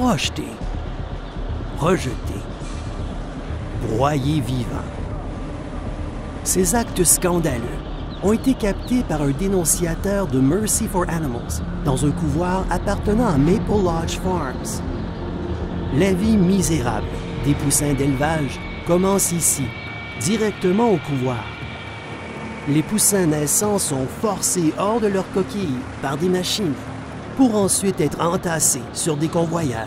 projetés, rejetés, broyés vivants. Ces actes scandaleux ont été captés par un dénonciateur de Mercy for Animals dans un couvoir appartenant à Maple Lodge Farms. La vie misérable des poussins d'élevage commence ici, directement au couvoir. Les poussins naissants sont forcés hors de leur coquille par des machines pour ensuite être entassés sur des convoyeurs.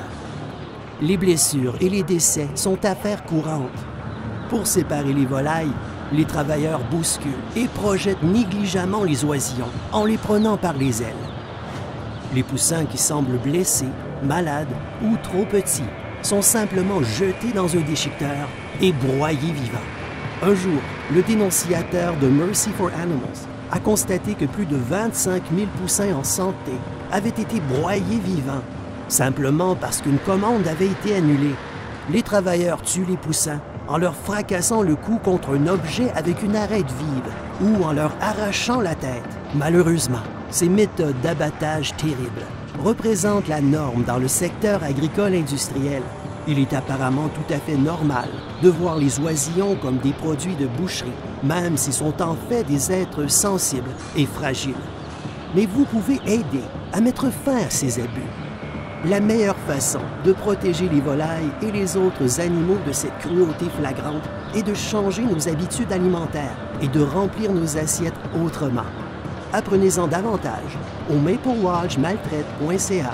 Les blessures et les décès sont affaires courantes. Pour séparer les volailles, les travailleurs bousculent et projettent négligemment les oisillons en les prenant par les ailes. Les poussins qui semblent blessés, malades ou trop petits sont simplement jetés dans un déchiqueteur et broyés vivants. Un jour, le dénonciateur de Mercy for Animals a constaté que plus de 25 000 poussins en santé avaient été broyés vivants, simplement parce qu'une commande avait été annulée. Les travailleurs tuent les poussins en leur fracassant le cou contre un objet avec une arête vive ou en leur arrachant la tête. Malheureusement, ces méthodes d'abattage terribles représentent la norme dans le secteur agricole industriel. Il est apparemment tout à fait normal de voir les oisillons comme des produits de boucherie, même s'ils sont en fait des êtres sensibles et fragiles. Mais vous pouvez aider à mettre fin à ces abus. La meilleure façon de protéger les volailles et les autres animaux de cette cruauté flagrante est de changer nos habitudes alimentaires et de remplir nos assiettes autrement. Apprenez-en davantage au MapleLodgeMaltraite.ca.